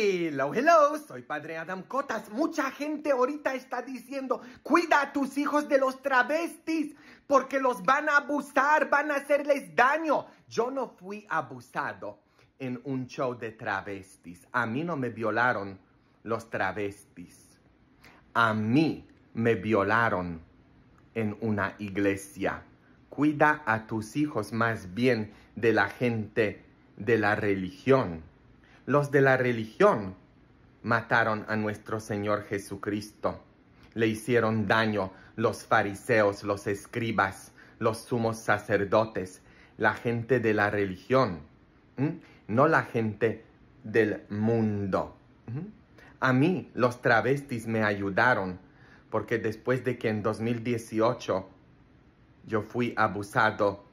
Hello, hello, soy Padre Adam Kotas. Mucha gente ahorita está diciendo, cuida a tus hijos de los travestis, porque los van a abusar, van a hacerles daño. Yo no fui abusado en un show de travestis. A mí no me violaron los travestis. A mí me violaron en una iglesia. Cuida a tus hijos más bien de la gente de la religión. Los de la religión mataron a nuestro Señor Jesucristo. Le hicieron daño los fariseos, los escribas, los sumos sacerdotes, la gente de la religión, no la gente del mundo. A mí los travestis me ayudaron porque después de que en 2018 yo fui abusado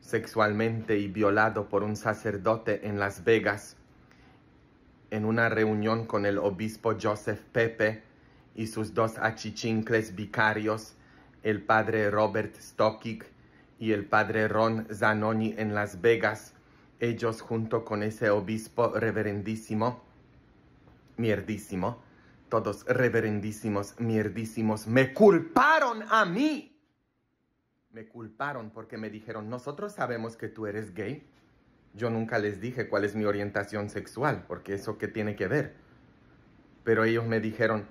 sexualmente y violado por un sacerdote en Las Vegas, en una reunión con el obispo Joseph Pepe y sus dos achichincles vicarios, el padre Robert Stockick y el padre Ron Zanoni en Las Vegas, ellos junto con ese obispo reverendísimo, mierdísimo, todos reverendísimos, mierdísimos, me culparon a mí. Me culparon porque me dijeron, nosotros sabemos que tú eres gay. Yo nunca les dije cuál es mi orientación sexual, porque eso qué tiene que ver. Pero ellos me dijeron,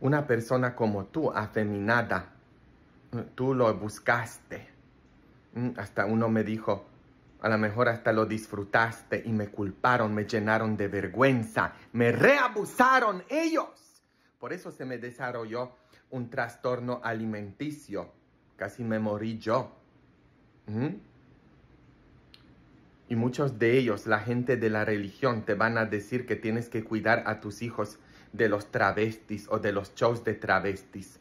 una persona como tú, afeminada, tú lo buscaste. Hasta uno me dijo, a lo mejor hasta lo disfrutaste, y me culparon, me llenaron de vergüenza, me reabusaron ellos. Por eso se me desarrolló un trastorno alimenticio. Casi me morí yo. Y muchos de ellos, la gente de la religión, te van a decir que tienes que cuidar a tus hijos de los travestis o de los shows de travestis.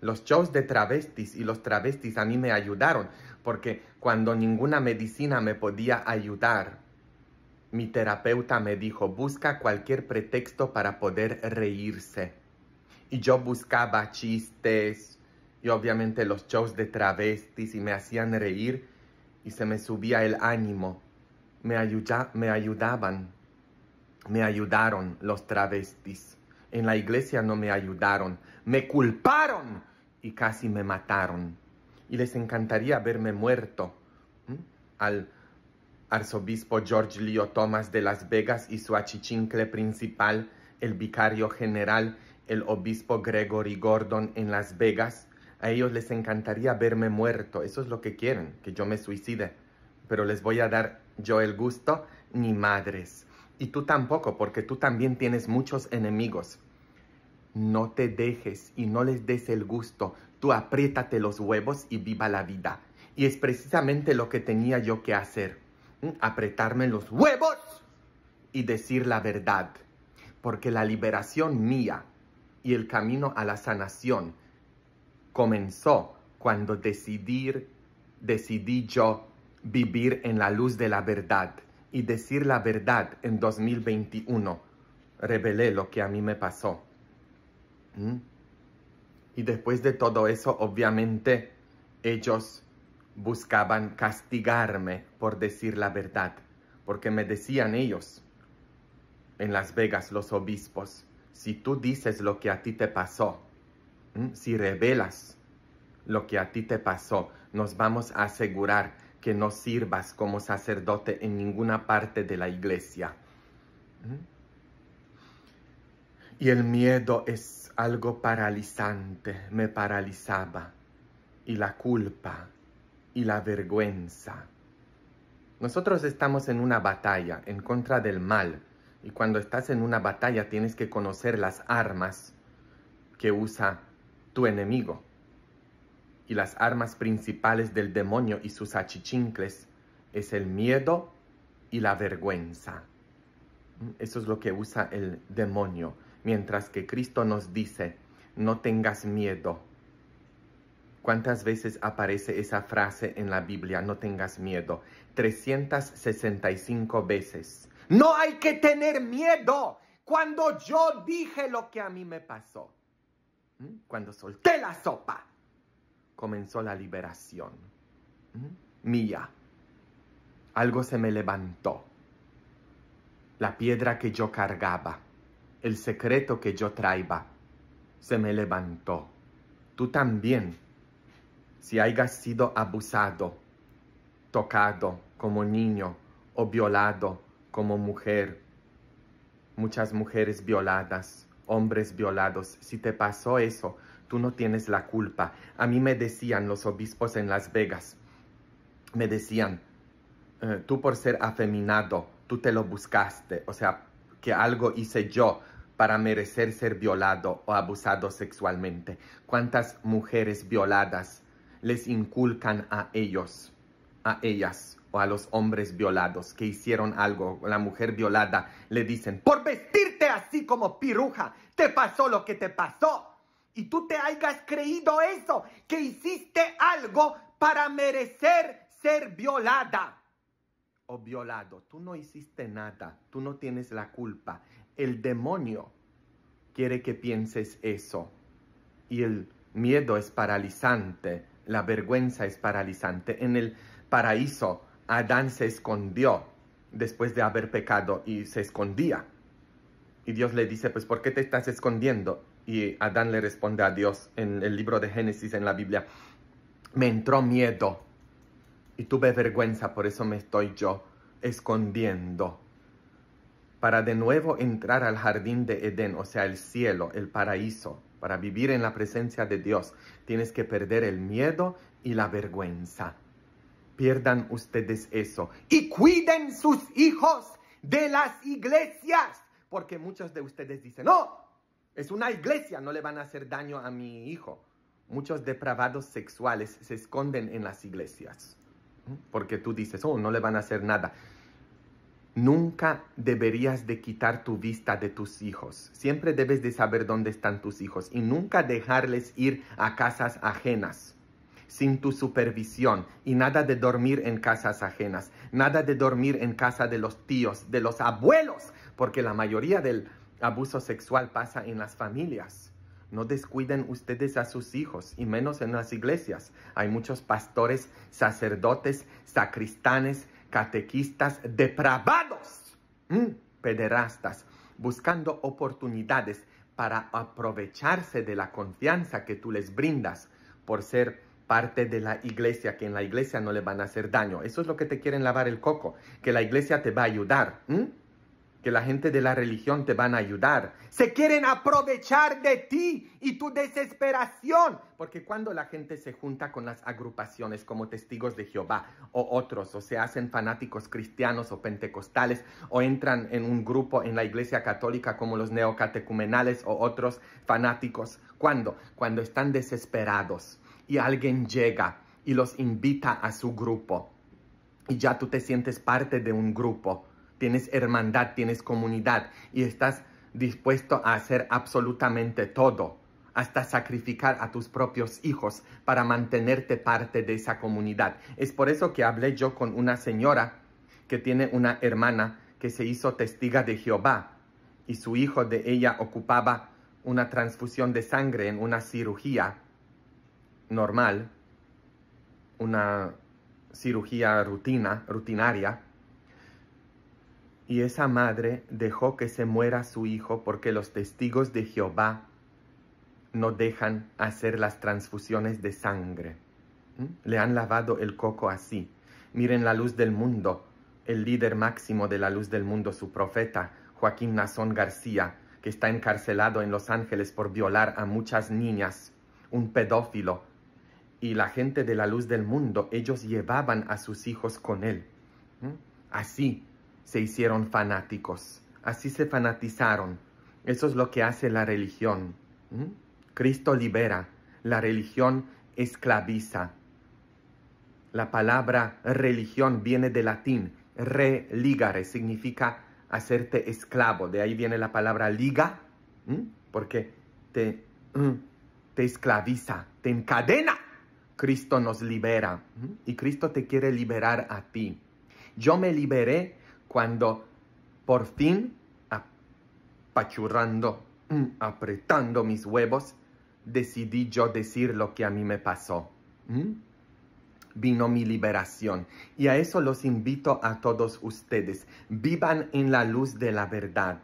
Los shows de travestis y los travestis a mí me ayudaron porque cuando ninguna medicina me podía ayudar, mi terapeuta me dijo, busca cualquier pretexto para poder reírse. Y yo buscaba chistes y obviamente los shows de travestis y me hacían reír y se me subía el ánimo. Me ayudaron los travestis. En la iglesia no me ayudaron, me culparon y casi me mataron. Y les encantaría verme muerto. Al arzobispo George Leo Thomas de Las Vegas y su achichincle principal, el vicario general, el obispo Gregory Gordon en Las Vegas, a ellos les encantaría verme muerto. Eso es lo que quieren, que yo me suicide. Pero les voy a dar yo el gusto, ni madres. Y tú tampoco, porque tú también tienes muchos enemigos. No te dejes y no les des el gusto. Tú apriétate los huevos y viva la vida. Y es precisamente lo que tenía yo que hacer. Apretarme los huevos y decir la verdad. Porque la liberación mía y el camino a la sanación comenzó cuando decidí yo vivir en la luz de la verdad y decir la verdad en 2021. Revelé lo que a mí me pasó. Y después de todo eso, obviamente, ellos buscaban castigarme por decir la verdad. Porque me decían ellos, en Las Vegas, los obispos, si tú dices lo que a ti te pasó, si revelas lo que a ti te pasó, nos vamos a asegurar que no sirvas como sacerdote en ninguna parte de la iglesia. Y el miedo es algo paralizante, me paralizaba. Y la culpa y la vergüenza. Nosotros estamos en una batalla en contra del mal. Y cuando estás en una batalla tienes que conocer las armas que usa tu enemigo. Y las armas principales del demonio y sus achichincles es el miedo y la vergüenza. Eso es lo que usa el demonio. Mientras que Cristo nos dice, no tengas miedo. ¿Cuántas veces aparece esa frase en la Biblia? No tengas miedo. 365 veces. ¡No hay que tener miedo! Cuando yo dije lo que a mí me pasó. Cuando solté la sopa. Comenzó la liberación mía. Algo se me levantó. La piedra que yo cargaba, el secreto que yo traía, se me levantó. Tú también, si hayas sido abusado, tocado como niño o violado como mujer, muchas mujeres violadas, hombres violados, si te pasó eso, tú no tienes la culpa. A mí me decían los obispos en Las Vegas, me decían, tú por ser afeminado, tú te lo buscaste, o sea, que algo hice yo para merecer ser violado o abusado sexualmente. ¿Cuántas mujeres violadas les inculcan a ellos, a ellas o a los hombres violados que hicieron algo? La mujer violada le dicen, por vestirte así como piruja, te pasó lo que te pasó. Y tú te hayas creído eso, que hiciste algo para merecer ser violada o violado. Tú no hiciste nada, tú no tienes la culpa. El demonio quiere que pienses eso. Y el miedo es paralizante, la vergüenza es paralizante. En el paraíso, Adán se escondió después de haber pecado y se escondía. Y Dios le dice, pues, ¿por qué te estás escondiendo? Y Adán le responde a Dios en el libro de Génesis, en la Biblia, me entró miedo y tuve vergüenza, por eso me estoy yo escondiendo. Para de nuevo entrar al jardín de Edén, o sea, el cielo, el paraíso, para vivir en la presencia de Dios, tienes que perder el miedo y la vergüenza. Pierdan ustedes eso y cuiden sus hijos de las iglesias, porque muchos de ustedes dicen, no, es una iglesia, no le van a hacer daño a mi hijo. Muchos depravados sexuales se esconden en las iglesias. Porque tú dices, oh, no le van a hacer nada. Nunca deberías de quitar tu vista de tus hijos. Siempre debes de saber dónde están tus hijos. Y nunca dejarles ir a casas ajenas. Sin tu supervisión. Y nada de dormir en casas ajenas. Nada de dormir en casa de los tíos, de los abuelos. Porque la mayoría del abuso sexual pasa en las familias. No descuiden ustedes a sus hijos, y menos en las iglesias. Hay muchos pastores, sacerdotes, sacristanes, catequistas, depravados, pederastas, buscando oportunidades para aprovecharse de la confianza que tú les brindas por ser parte de la iglesia, que en la iglesia no le van a hacer daño. Eso es lo que te quieren lavar el coco, que la iglesia te va a ayudar. Que la gente de la religión te van a ayudar. Se quieren aprovechar de ti y tu desesperación. Porque cuando la gente se junta con las agrupaciones como Testigos de Jehová o otros, o se hacen fanáticos cristianos o pentecostales, o entran en un grupo en la iglesia católica como los neocatecumenales o otros fanáticos. ¿Cuándo? Cuando están desesperados y alguien llega y los invita a su grupo. Y ya tú te sientes parte de un grupo. Tienes hermandad, tienes comunidad y estás dispuesto a hacer absolutamente todo, hasta sacrificar a tus propios hijos para mantenerte parte de esa comunidad. Es por eso que hablé yo con una señora que tiene una hermana que se hizo testiga de Jehová y su hijo de ella ocupaba una transfusión de sangre en una cirugía normal, una cirugía rutinaria. Y esa madre dejó que se muera su hijo porque los testigos de Jehová no dejan hacer las transfusiones de sangre. Le han lavado el coco así. Miren la luz del mundo, el líder máximo de la luz del mundo, su profeta, Joaquín Nazón García, que está encarcelado en Los Ángeles por violar a muchas niñas, un pedófilo. Y la gente de la luz del mundo, ellos llevaban a sus hijos con él. Así se hicieron fanáticos, así se fanatizaron. Eso es lo que hace la religión. Cristo libera, la religión esclaviza. La palabra religión viene del latín, religare, significa hacerte esclavo. De ahí viene la palabra liga, porque te esclaviza, te encadena. Cristo nos libera y Cristo te quiere liberar a ti. Yo me liberé cuando por fin, apachurrando, apretando mis huevos, decidí yo decir lo que a mí me pasó. vino mi liberación. Y a eso los invito a todos ustedes. Vivan en la luz de la verdad.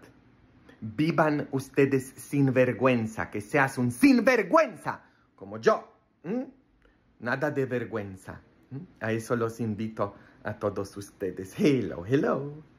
Vivan ustedes sin vergüenza. Que seas un sinvergüenza como yo. Nada de vergüenza. A eso los invito a todos ustedes. Hello, hello.